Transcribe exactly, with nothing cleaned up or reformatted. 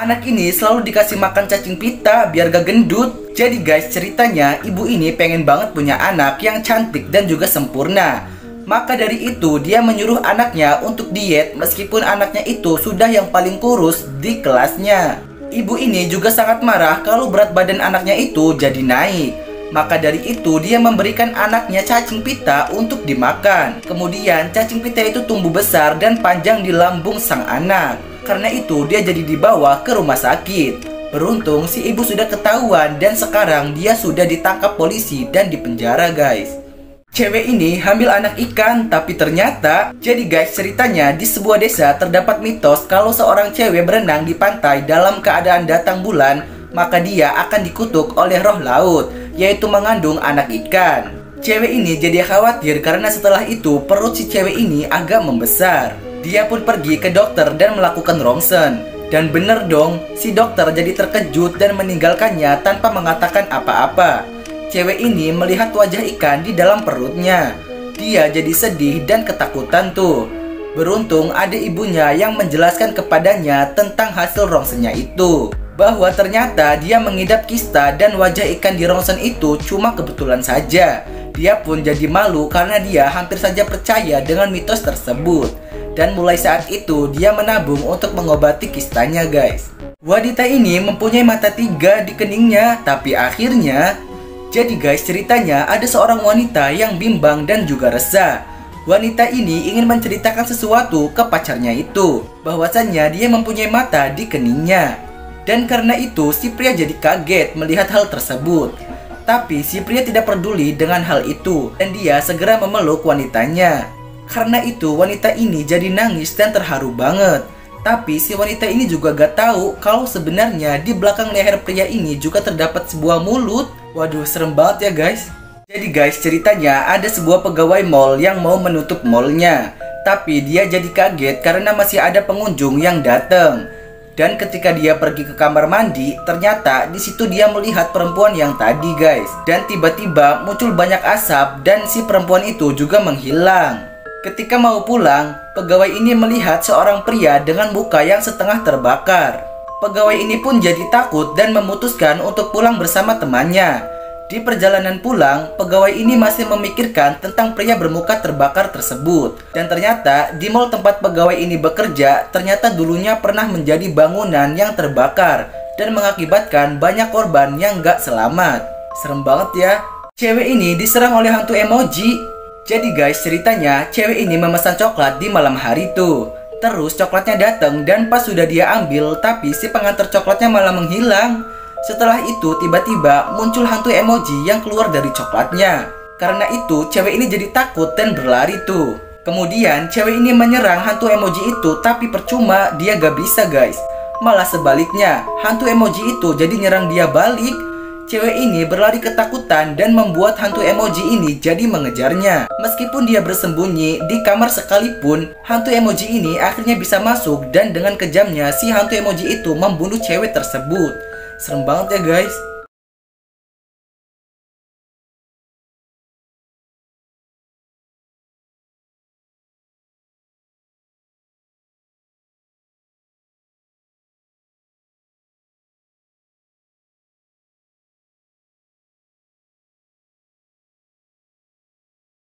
Anak ini selalu dikasih makan cacing pita biar gak gendut. Jadi guys, ceritanya ibu ini pengen banget punya anak yang cantik dan juga sempurna. Maka dari itu dia menyuruh anaknya untuk diet meskipun anaknya itu sudah yang paling kurus di kelasnya. Ibu ini juga sangat marah kalau berat badan anaknya itu jadi naik. Maka dari itu dia memberikan anaknya cacing pita untuk dimakan. Kemudian cacing pita itu tumbuh besar dan panjang di lambung sang anak. Karena itu dia jadi dibawa ke rumah sakit. Beruntung si ibu sudah ketahuan dan sekarang dia sudah ditangkap polisi dan dipenjara guys. Cewek ini hamil anak ikan, tapi ternyata... Jadi guys, ceritanya di sebuah desa terdapat mitos kalau seorang cewek berenang di pantai dalam keadaan datang bulan, maka dia akan dikutuk oleh roh laut, yaitu mengandung anak ikan. Cewek ini jadi khawatir karena setelah itu perut si cewek ini agak membesar. Dia pun pergi ke dokter dan melakukan rongsen. Dan bener dong, si dokter jadi terkejut dan meninggalkannya tanpa mengatakan apa-apa. Cewek ini melihat wajah ikan di dalam perutnya. Dia jadi sedih dan ketakutan tuh. Beruntung ada ibunya yang menjelaskan kepadanya tentang hasil rongsennya itu. Bahwa ternyata dia mengidap kista dan wajah ikan di rongsen itu cuma kebetulan saja. Dia pun jadi malu karena dia hampir saja percaya dengan mitos tersebut. Dan mulai saat itu dia menabung untuk mengobati kistanya guys. Wanita ini mempunyai mata tiga di keningnya. Tapi akhirnya... Jadi guys, ceritanya ada seorang wanita yang bimbang dan juga resah. Wanita ini ingin menceritakan sesuatu ke pacarnya itu, bahwasannya dia mempunyai mata di keningnya. Dan karena itu si pria jadi kaget melihat hal tersebut. Tapi si pria tidak peduli dengan hal itu, dan dia segera memeluk wanitanya. Karena itu wanita ini jadi nangis dan terharu banget. Tapi si wanita ini juga gak tahu kalau sebenarnya di belakang leher pria ini juga terdapat sebuah mulut. Waduh, serem banget ya guys. Jadi guys, ceritanya ada sebuah pegawai mall yang mau menutup mallnya. Tapi dia jadi kaget karena masih ada pengunjung yang datang. Dan ketika dia pergi ke kamar mandi, ternyata di situ dia melihat perempuan yang tadi guys. Dan tiba-tiba muncul banyak asap dan si perempuan itu juga menghilang. Ketika mau pulang, pegawai ini melihat seorang pria dengan muka yang setengah terbakar. Pegawai ini pun jadi takut dan memutuskan untuk pulang bersama temannya. Di perjalanan pulang, pegawai ini masih memikirkan tentang pria bermuka terbakar tersebut. Dan ternyata di mal tempat pegawai ini bekerja, ternyata dulunya pernah menjadi bangunan yang terbakar dan mengakibatkan banyak korban yang gak selamat. Serem banget ya. Cewek ini diserang oleh hantu emoji. Jadi guys, ceritanya cewek ini memesan coklat di malam hari tuh. Terus coklatnya datang dan pas sudah dia ambil, tapi si pengantar coklatnya malah menghilang. Setelah itu tiba-tiba muncul hantu emoji yang keluar dari coklatnya. Karena itu cewek ini jadi takut dan berlari tuh. Kemudian cewek ini menyerang hantu emoji itu, tapi percuma, dia gak bisa guys. Malah sebaliknya, hantu emoji itu jadi nyerang dia balik. Cewek ini berlari ketakutan dan membuat hantu emoji ini jadi mengejarnya. Meskipun dia bersembunyi di kamar sekalipun, hantu emoji ini akhirnya bisa masuk dan dengan kejamnya si hantu emoji itu membunuh cewek tersebut. Serem banget ya guys.